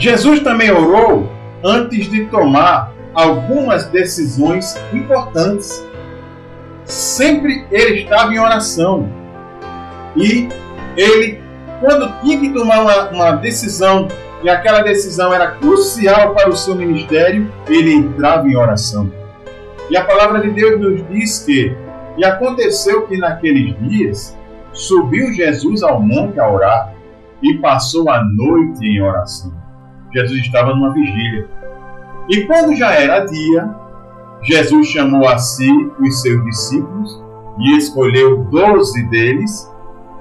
Jesus também orou antes de tomar algumas decisões importantes. Sempre ele estava em oração. E ele, quando tinha que tomar uma decisão, e aquela decisão era crucial para o seu ministério, ele entrava em oração. E a palavra de Deus nos diz que, e aconteceu que naqueles dias, subiu Jesus ao monte a orar e passou a noite em oração. Jesus estava numa vigília. E quando já era dia, Jesus chamou a si os seus discípulos e escolheu 12 deles,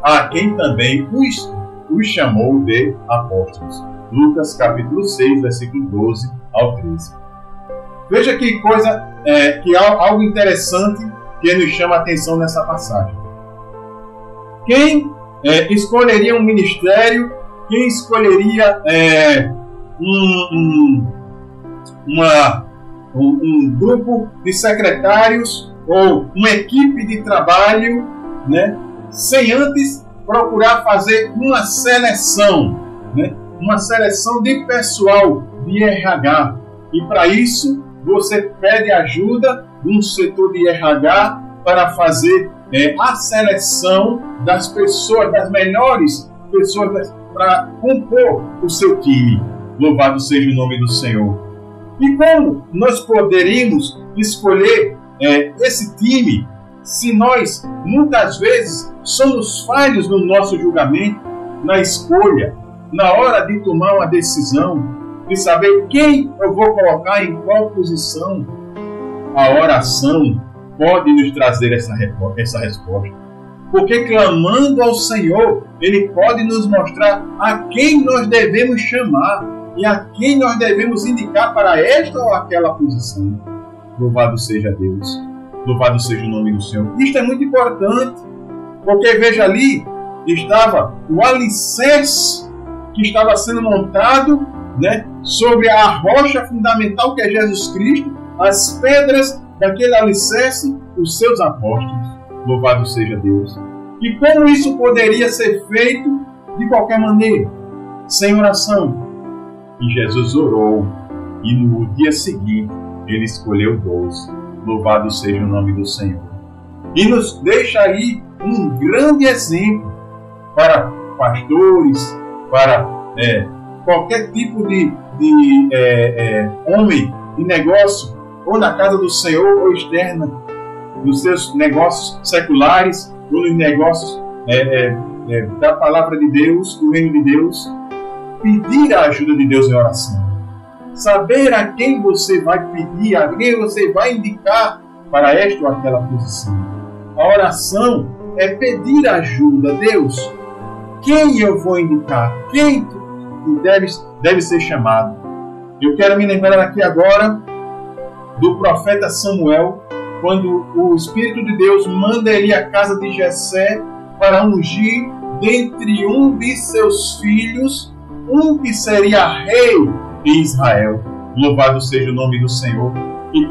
a quem também os chamou de apóstolos. Lucas capítulo 6, versículo 12 ao 13. Veja que coisa, algo interessante que nos chama a atenção nessa passagem. Quem escolheria um ministério? Quem escolheria um grupo de secretários ou uma equipe de trabalho, né, sem antes procurar fazer uma seleção, né, uma seleção de pessoal de RH? E para isso você pede ajuda de um setor de RH para fazer a seleção das pessoas, das melhores pessoas para compor o seu time. Louvado seja o nome do Senhor. E como nós poderíamos escolher esse time se nós, muitas vezes, somos falhos no nosso julgamento, na escolha, na hora de tomar uma decisão, de saber quem eu vou colocar em qual posição? A oração pode nos trazer essa resposta. Porque clamando ao Senhor, Ele pode nos mostrar a quem nós devemos chamar e a quem nós devemos indicar para esta ou aquela posição. Louvado seja Deus. Louvado seja o nome do Senhor. Isto é muito importante, porque veja ali, estava o alicerce que estava sendo montado, né, sobre a rocha fundamental que é Jesus Cristo, as pedras daquele alicerce, os seus apóstolos. Louvado seja Deus. E como isso poderia ser feito de qualquer maneira? Sem oração. E Jesus orou, e no dia seguinte ele escolheu 12. Louvado seja o nome do Senhor. E nos deixa aí um grande exemplo para pastores, para qualquer tipo de homem de negócio, ou na casa do Senhor, ou externa, nos seus negócios seculares, ou nos negócios da palavra de Deus, do reino de Deus. Pedir a ajuda de Deus em oração. Saber a quem você vai pedir, a quem você vai indicar para esta ou aquela posição. A oração é pedir ajuda a Deus. Quem eu vou indicar? Quem deve ser chamado? Eu quero me lembrar aqui agora do profeta Samuel, quando o Espírito de Deus manda ele à casa de Jessé para ungir dentre um de seus filhos um que seria rei em Israel. Louvado seja o nome do Senhor. E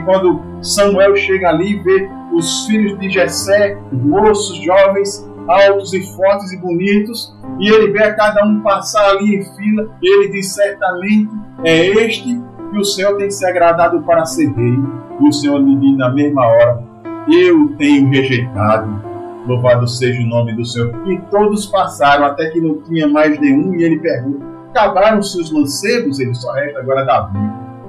quando Samuel chega ali e vê os filhos de Jessé, moços, jovens, altos e fortes e bonitos, e ele vê a cada um passar ali em fila, ele diz: certamente é este que o Senhor tem se agradado para ser rei. E o Senhor lhe diz na mesma hora: eu tenho rejeitado. Louvado seja o nome do Senhor. E todos passaram, até que não tinha mais nenhum, e ele pergunta: acabaram-se os mancebos? Ele só resta agora Davi,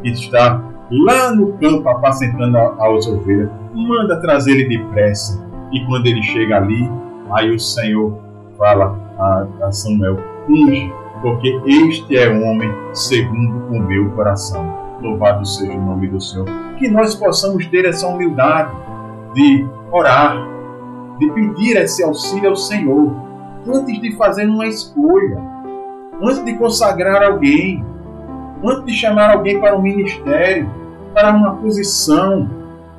que está lá no campo apacentando as ovelhas. Manda trazer ele depressa. E quando ele chega ali, aí o Senhor fala a Samuel: unge, porque este é um homem segundo o meu coração. Louvado seja o nome do Senhor. Que nós possamos ter essa humildade de orar, de pedir esse auxílio ao Senhor, antes de fazer uma escolha, antes de consagrar alguém, antes de chamar alguém para um ministério, para uma posição,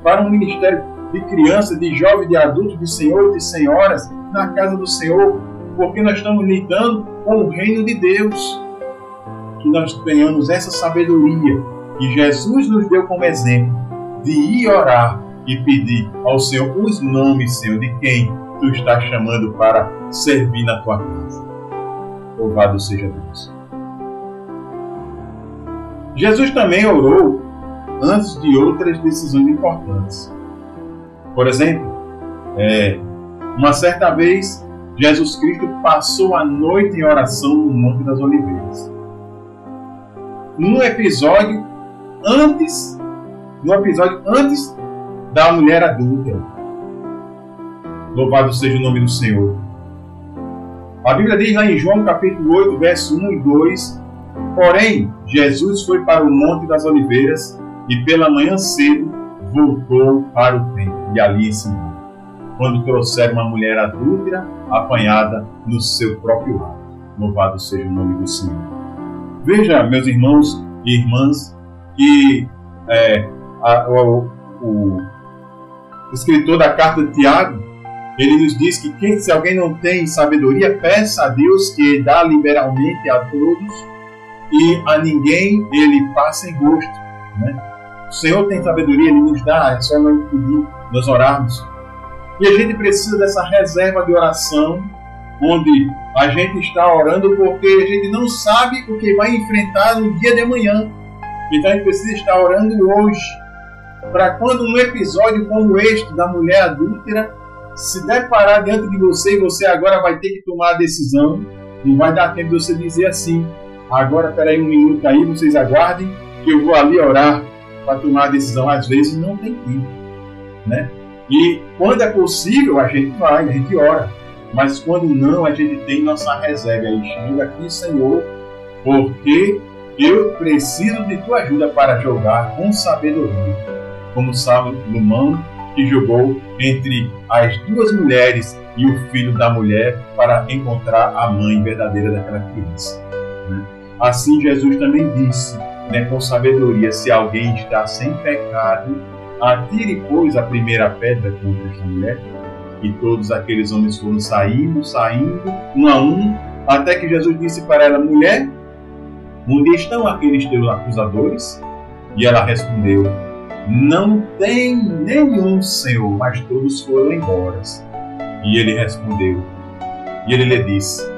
para um ministério de criança, de jovem, de adulto, de senhor e de senhoras, na casa do Senhor, porque nós estamos lidando com o reino de Deus. Que nós tenhamos essa sabedoria que Jesus nos deu como exemplo, de ir orar e pedir ao Senhor os nomes, Senhor, de quem Tu estás chamando para servir na Tua casa. Louvado seja Deus. Jesus também orou antes de outras decisões importantes. Por exemplo, uma certa vez, Jesus Cristo passou a noite em oração no Monte das Oliveiras. Num episódio antes da mulher adulta. Louvado seja o nome do Senhor. A Bíblia diz lá em João capítulo 8, verso 1 e 2: Porém, Jesus foi para o Monte das Oliveiras e pela manhã cedo voltou para o templo e ali ensinou, quando trouxeram uma mulher adúltera apanhada no seu próprio ato. Louvado seja o nome do Senhor. Veja, meus irmãos e irmãs, que o escritor da carta de Tiago, ele nos diz que se alguém não tem sabedoria, peça a Deus, que dá liberalmente a todos e a ninguém ele passa em rosto, né? O Senhor tem sabedoria, Ele nos dá, é só nós pedir, nós orarmos. E a gente precisa dessa reserva de oração, onde a gente está orando porque a gente não sabe o que vai enfrentar no dia de amanhã. Então a gente precisa estar orando hoje, para quando um episódio como este da mulher adúltera se deparar diante de você, e você agora vai ter que tomar a decisão, não vai dar tempo de você dizer assim: agora, peraí um minuto aí, vocês aguardem que eu vou ali orar para tomar a decisão. Às vezes não tem tempo, né? E quando é possível, a gente vai, a gente ora. Mas quando não, a gente tem nossa reserva. Aí chega aqui, Senhor, porque eu preciso de Tua ajuda para jogar com sabedoria. Como Salomão, que jogou entre as duas mulheres e o filho da mulher para encontrar a mãe verdadeira daquela criança. Assim Jesus também disse, né, com sabedoria: se alguém está sem pecado, atire, pois, a primeira pedra contra esta mulher. E todos aqueles homens foram saindo, um a um, até que Jesus disse para ela: mulher, onde estão aqueles teus acusadores? E ela respondeu: não tem nenhum, Senhor. Mas todos foram embora. E ele lhe disse: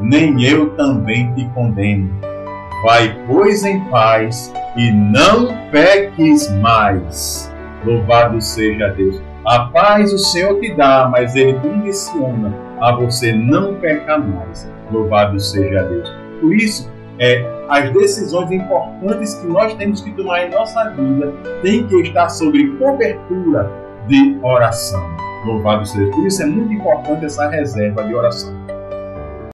nem eu também te condeno. Vai, pois, em paz e não peques mais. Louvado seja Deus. A paz o Senhor te dá, mas Ele condiciona a você não pecar mais. Louvado seja Deus. Por isso, as decisões importantes que nós temos que tomar em nossa vida têm que estar sobre cobertura de oração. Louvado seja Deus. Por isso é muito importante essa reserva de oração.